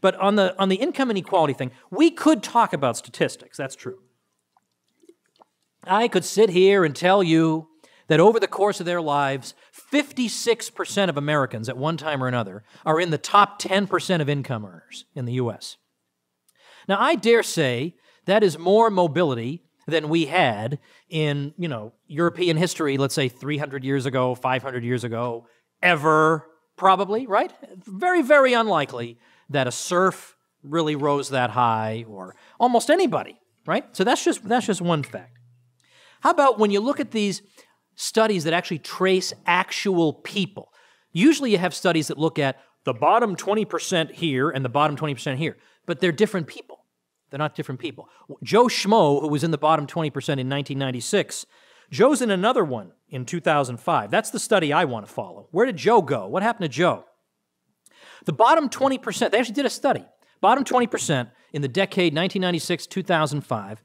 But on the income inequality thing, we could talk about statistics. That's true. I could sit here and tell you that over the course of their lives, 56% of Americans at one time or another are in the top 10% of income earners in the U.S. Now, I dare say that is more mobility than we had in, you know, European history, let's say 300 years ago, 500 years ago, ever, probably, right? Very, very unlikely that a serf really rose that high, or almost anybody, right? So that's just one fact. How about when you look at these studies that actually trace actual people? Usually you have studies that look at the bottom 20% here and the bottom 20% here, but they're different people. They're not different people. Joe Schmo, who was in the bottom 20% in 1996, Joe's in another one in 2005. That's the study I want to follow. Where did Joe go? What happened to Joe? The bottom 20%, they actually did a study. Bottom 20% in the decade 1996-2005.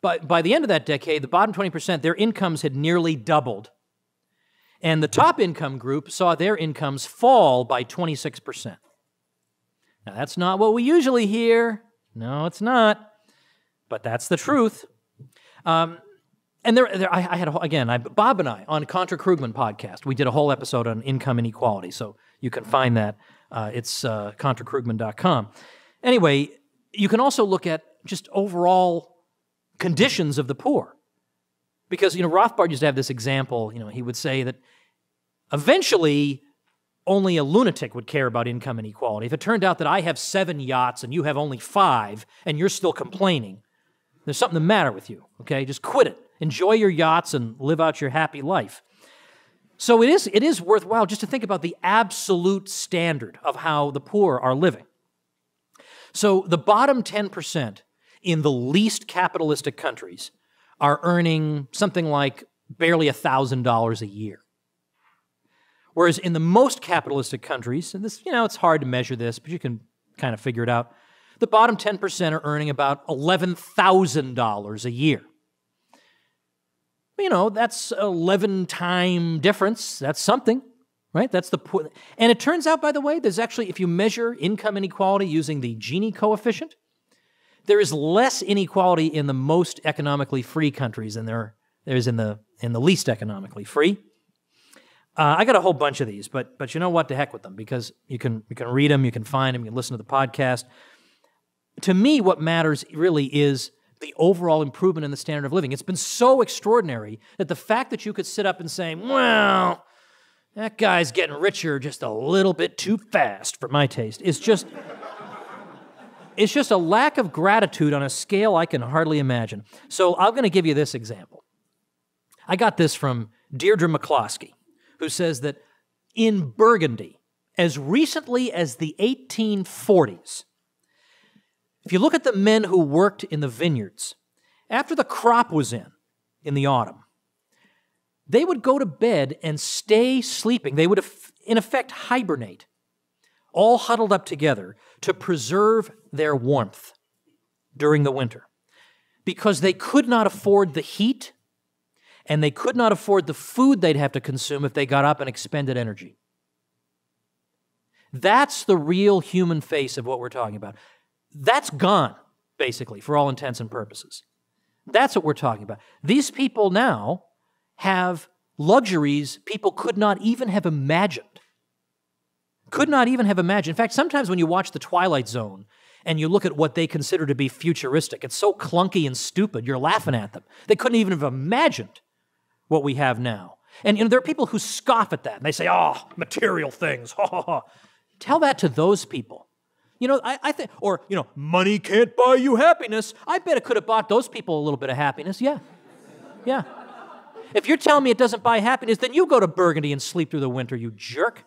But by the end of that decade, the bottom 20%, their incomes had nearly doubled. And the top income group saw their incomes fall by 26%. Now, that's not what we usually hear. No, it's not, but that's the truth. And I had a whole, again, Bob and I on Contra Krugman podcast. We did a whole episode on income inequality, so you can find that. It's contrakrugman.com. Anyway, you can also look at just overall conditions of the poor, because you know Rothbard used to have this example. You know, he would say that eventually, only a lunatic would care about income inequality. If it turned out that I have 7 yachts and you have only 5 and you're still complaining, there's something the matter with you, okay? Just quit it. Enjoy your yachts and live out your happy life. So it is worthwhile just to think about the absolute standard of how the poor are living. So the bottom 10% in the least capitalistic countries are earning something like barely $1,000 a year. Whereas in the most capitalistic countries, and this, you know, it's hard to measure this, but you can kind of figure it out, the bottom 10% are earning about $11,000 a year. You know, that's 11-time difference. That's something, right? That's the point. And it turns out, by the way, there's actually, if you measure income inequality using the Gini coefficient, there is less inequality in the most economically free countries than there is in the least economically free. I got a whole bunch of these, but you know what? To heck with them, because you can read them, you can find them, you can listen to the podcast. To me, what matters really is the overall improvement in the standard of living. It's been so extraordinary that the fact that you could sit up and say, well, that guy's getting richer just a little bit too fast for my taste, is just, it's just a lack of gratitude on a scale I can hardly imagine. So I'm going to give you this example. I got this from Deirdre McCloskey, who says that in Burgundy, as recently as the 1840s, if you look at the men who worked in the vineyards, after the crop was in the autumn, they would go to bed and stay sleeping. They would, in effect, hibernate, all huddled up together to preserve their warmth during the winter, because they could not afford the heat and they could not afford the food they'd have to consume if they got up and expended energy. That's the real human face of what we're talking about. That's gone, basically, for all intents and purposes. That's what we're talking about. These people now have luxuries people could not even have imagined. Could not even have imagined. In fact, sometimes when you watch The Twilight Zone, and you look at what they consider to be futuristic, it's so clunky and stupid, you're laughing at them. They couldn't even have imagined what we have now. And you know, there are people who scoff at that, and they say, oh, material things, ha, ha, ha. Tell that to those people. You know, I think, or, you know, money can't buy you happiness. I bet it could have bought those people a little bit of happiness, yeah. Yeah. If you're telling me it doesn't buy happiness, then you go to Burgundy and sleep through the winter, you jerk.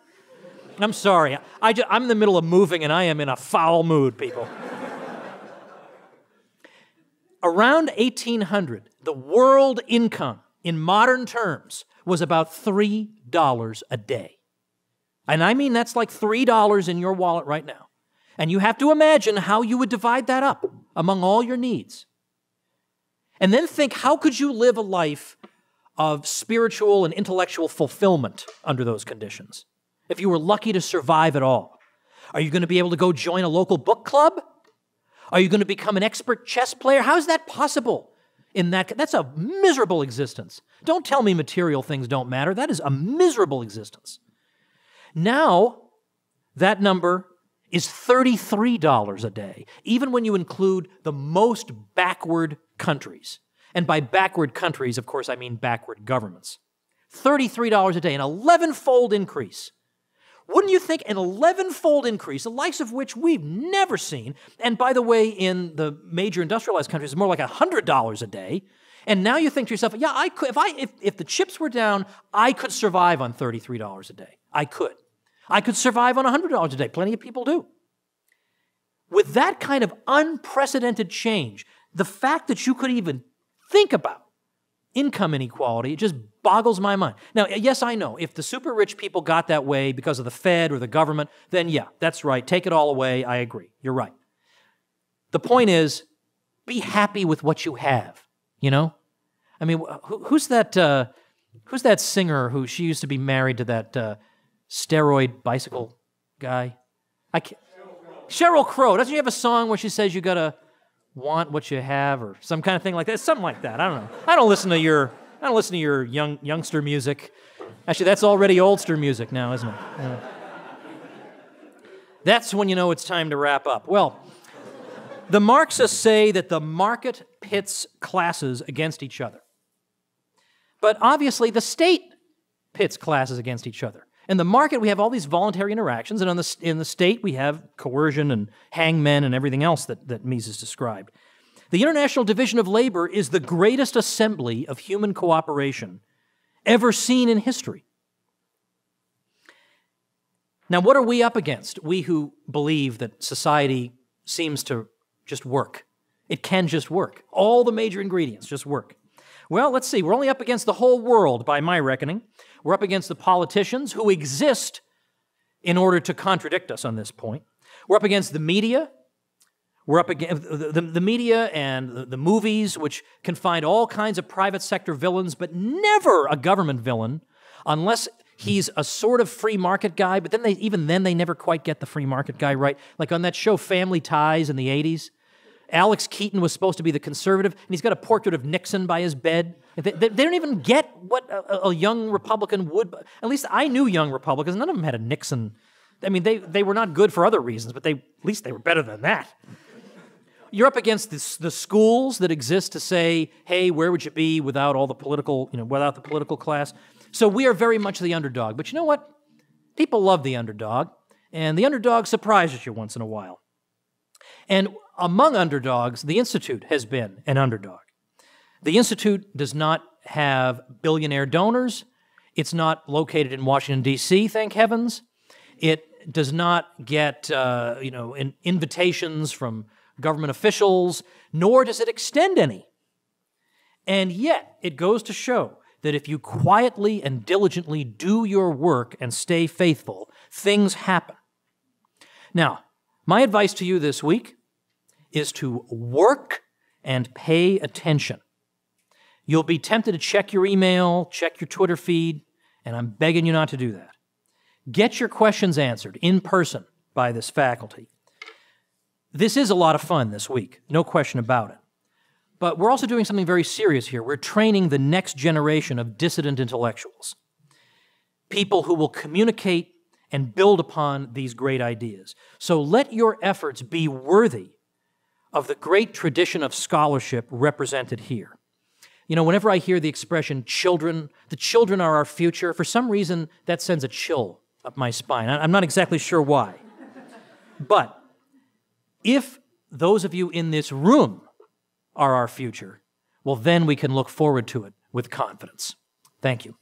I'm sorry, I'm in the middle of moving and I am in a foul mood, people. Around 1800, the world income in modern terms was about $3 a day. And I mean, that's like $3 in your wallet right now. And you have to imagine how you would divide that up among all your needs. And then think, how could you live a life of spiritual and intellectual fulfillment under those conditions, if you were lucky to survive at all? Are you going to be able to go join a local book club? Are you going to become an expert chess player? How is that possible? In that's a miserable existence. Don't tell me material things don't matter. That is a miserable existence. Now, that number is $33 a day, even when you include the most backward countries. And by backward countries, of course, I mean backward governments. $33 a day, an 11-fold increase. Wouldn't you think an 11-fold increase, the likes of which we've never seen, and by the way, in the major industrialized countries, it's more like $100 a day, and now you think to yourself, yeah, I could, if the chips were down, I could survive on $33 a day. I could. I could survive on $100 a day. Plenty of people do. With that kind of unprecedented change, the fact that you could even think about income inequality, it just boggles my mind. Now, yes, I know, if the super rich people got that way because of the Fed or the government, then yeah, that's right, take it all away, I agree, you're right. The point is, be happy with what you have, you know? I mean, who's that singer who, she used to be married to that steroid bicycle guy? I can't, Cheryl Crow, doesn't she have a song where she says you gotta want what you have or some kind of thing like that? Something like that, I don't know. I don't listen to your youngster music. Actually, that's already oldster music now, isn't it? Yeah. That's when you know it's time to wrap up. Well, the Marxists say that the market pits classes against each other. But obviously, the state pits classes against each other. In the market, we have all these voluntary interactions, and in the state, we have coercion and hangmen and everything else that Mises described. The International Division of Labor is the greatest assembly of human cooperation ever seen in history. Now, what are we up against? We who believe that society seems to just work. It can just work. All the major ingredients just work. Well, let's see. We're only up against the whole world, by my reckoning. We're up against the politicians who exist in order to contradict us on this point. We're up against the media. We're up against the media and the movies, which can find all kinds of private sector villains, but never a government villain, unless he's a sort of free market guy, but then they never quite get the free market guy right. Like on that show Family Ties in the 80s, Alex Keaton was supposed to be the conservative, and he's got a portrait of Nixon by his bed. They don't even get what a young Republican would. At least I knew young Republicans. None of them had a Nixon. I mean, they were not good for other reasons, but at least they were better than that. You're up against the schools that exist to say, hey, where would you be without all the political, without the political class? So we are very much the underdog. But you know what? People love the underdog, and the underdog surprises you once in a while. And among underdogs, the Institute has been an underdog. The Institute does not have billionaire donors. It's not located in Washington, D.C., thank heavens. It does not get, invitations from government officials, nor does it extend any. And yet, it goes to show that if you quietly and diligently do your work and stay faithful, things happen. Now, my advice to you this week is to work and pay attention. You'll be tempted to check your email, check your Twitter feed, and I'm begging you not to do that. Get your questions answered in person by this faculty. This is a lot of fun this week, no question about it. But we're also doing something very serious here. We're training the next generation of dissident intellectuals, people who will communicate and build upon these great ideas. So let your efforts be worthy of the great tradition of scholarship represented here. You know, whenever I hear the expression children, the children are our future, for some reason that sends a chill up my spine. I'm not exactly sure why, but if those of you in this room are our future, well, then we can look forward to it with confidence. Thank you.